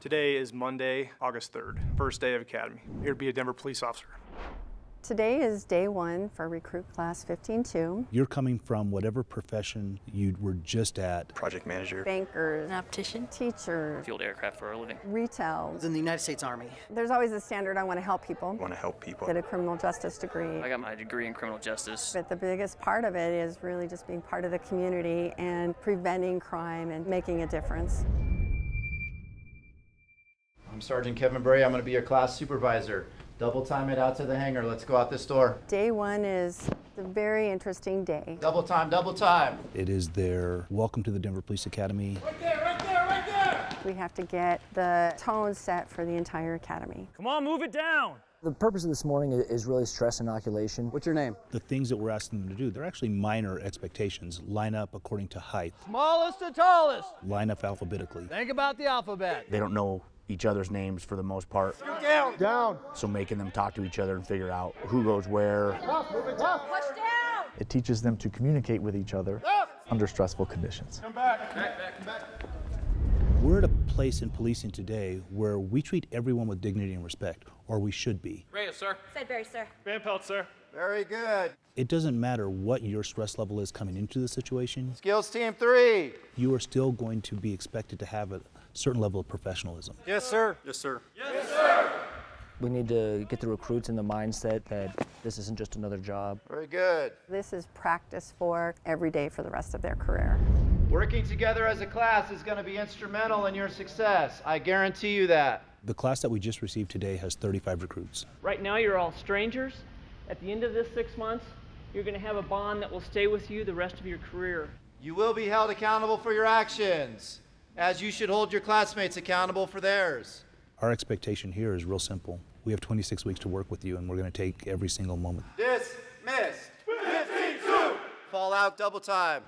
Today is Monday, August 3rd, first day of Academy. I'm here to be a Denver police officer. Today is day one for recruit class 15-2. You're coming from whatever profession you were just at. Project manager. Banker. An optician. Teacher. Fueled aircraft for a living. Retail. I was in the United States Army. There's always a standard, I want to help people. I want to help people. Get a criminal justice degree. I got my degree in criminal justice. But the biggest part of it is really just being part of the community and preventing crime and making a difference. I'm Sergeant Kevin Bray. I'm going to be your class supervisor. Double time it out to the hangar. Let's go out this door. Day one is a very interesting day. Double time, double time. It is their welcome to the Denver Police Academy. Right there, right there, right there! We have to get the tone set for the entire academy. Come on, move it down! The purpose of this morning is really stress inoculation. What's your name? The things that we're asking them to do, they're actually minor expectations. Line up according to height. Smallest to tallest. Line up alphabetically. Think about the alphabet. They don't know each other's names for the most part. Down! Down! So making them talk to each other and figure out who goes where. Tough, move it tough. Push down! It teaches them to communicate with each other under stressful conditions. Come back. Come back. We're at a place in policing today where we treat everyone with dignity and respect, or we should be. Reyes, sir. Sedbury, sir. Van Pelt, sir. Very good. It doesn't matter what your stress level is coming into the situation. Skills team 3. You are still going to be expected to have a certain level of professionalism. Yes, sir. Yes, sir. Yes, sir. We need to get the recruits in the mindset that this isn't just another job. Very good. This is practice for every day for the rest of their career. Working together as a class is going to be instrumental in your success. I guarantee you that. The class that we just received today has 35 recruits. Right now, you're all strangers. At the end of this 6 months, you're going to have a bond that will stay with you the rest of your career. You will be held accountable for your actions, as you should hold your classmates accountable for theirs. Our expectation here is real simple. We have 26 weeks to work with you, and we're going to take every single moment. Dismissed. 15-2. Fall out double time.